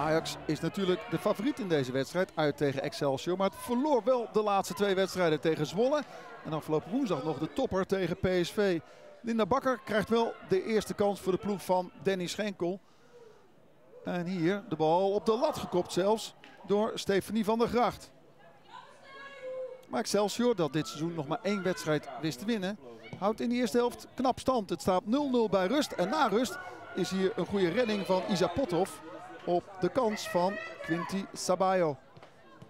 Ajax is natuurlijk de favoriet in deze wedstrijd uit tegen Excelsior. Maar het verloor wel de laatste twee wedstrijden tegen Zwolle. En afgelopen woensdag nog de topper tegen PSV. Linda Bakker krijgt wel de eerste kans voor de ploeg van Danny Schenkel. En hier de bal op de lat gekopt zelfs door Stefanie van der Gracht. Maar Excelsior, dat dit seizoen nog maar één wedstrijd wist te winnen, houdt in de eerste helft knap stand. Het staat 0-0 bij rust. En na rust is hier een goede redding van Isa Pothof op de kans van Quinty Sabayo.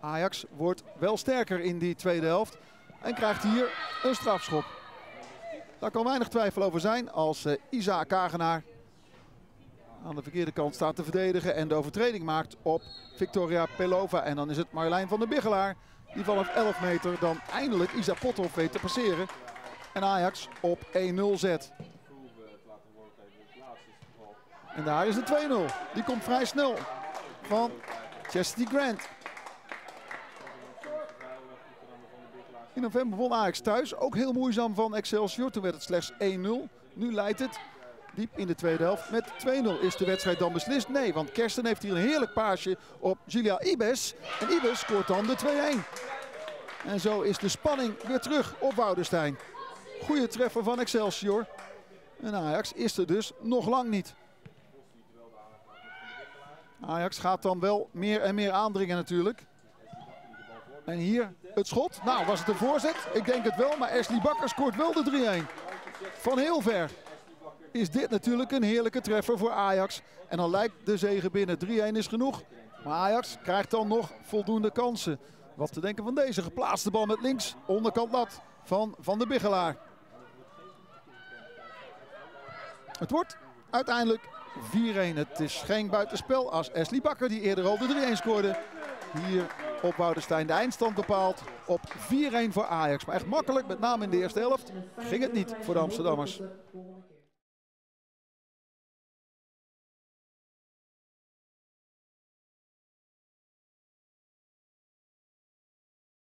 Ajax wordt wel sterker in die tweede helft en krijgt hier een strafschop. Daar kan weinig twijfel over zijn als Isa Kagenaar aan de verkeerde kant staat te verdedigen en de overtreding maakt op Victoria Pelova. En dan is het Marjolein van den Biggelaar die vanaf 11 meter dan eindelijk Isa Pothof weet te passeren en Ajax op 1-0 zet. En daar is de 2-0. Die komt vrij snel van Chesty Grant. In november won Ajax thuis. Ook heel moeizaam van Excelsior. Toen werd het slechts 1-0. Nu leidt het diep in de tweede helft met 2-0. Is de wedstrijd dan beslist? Nee, want Kerstin heeft hier een heerlijk paasje op Julia Ibes. En Ibes scoort dan de 2-1. En zo is de spanning weer terug op Woudestein. Goede treffer van Excelsior. En Ajax is er dus nog lang niet. Ajax gaat dan wel meer en meer aandringen natuurlijk. En hier het schot. Nou, was het een voorzet? Ik denk het wel, maar Esli Bakker scoort wel de 3-1. Van heel ver is dit natuurlijk een heerlijke treffer voor Ajax. En dan lijkt de zege binnen. 3-1 is genoeg. Maar Ajax krijgt dan nog voldoende kansen. Wat te denken van deze geplaatste bal met links. Onderkant lat van den Biggelaar. Het wordt uiteindelijk 4-1. Het is geen buitenspel als Esli Bakker, die eerder al de 3-1 scoorde, hier op Woudestein de eindstand bepaalt op 4-1 voor Ajax. Maar echt makkelijk, met name in de eerste helft, ging het niet voor de Amsterdammers.